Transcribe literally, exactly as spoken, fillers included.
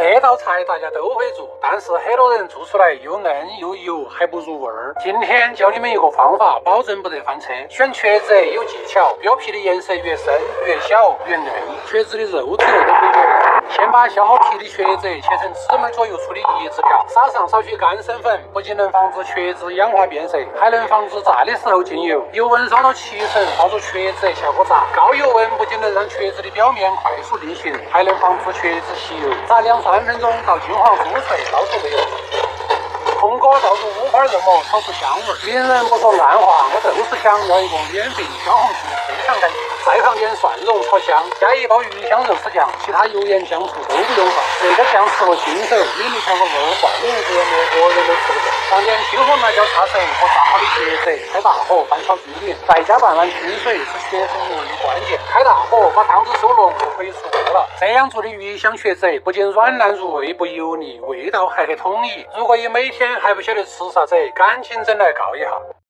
那道菜大家都会做，但是很多人做出来又硬又油，还不入味儿。今天教你们一个方法，保证不得翻车。选茄子有技巧，表皮的颜色越深越小越嫩，茄子的肉头都不越嫩。 先把削好皮的茄子切成指拇左右粗的叶子条，撒上少许干生粉，不仅能防止茄子氧化变色，还能防止炸的时候进油。油温烧到七成，爆出茄子效果炸。高油温不仅能让茄子的表面快速定型，还能防止茄子吸油。炸两三分钟到金黄酥脆，捞出味油。 空锅倒入五花肉末，炒出香味。名人不说暗话，我就是想要一个免费香红杏非常干净。再放点蒜蓉炒香，加一包鱼香肉丝酱，其他油盐酱醋都不用放。这个酱适合新手，你没尝过味，外面热么个人都吃不惯。放点青红辣椒擦手和炸好的茄子，开大火翻炒均匀，再加半碗清水是茄子入味的关键。开大火把汤汁收拢，就可以出锅了。这样做的鱼香茄子不仅软烂入味，不油腻，味道还很统一。如果你每天 还不晓得吃啥子，赶紧整来告一下。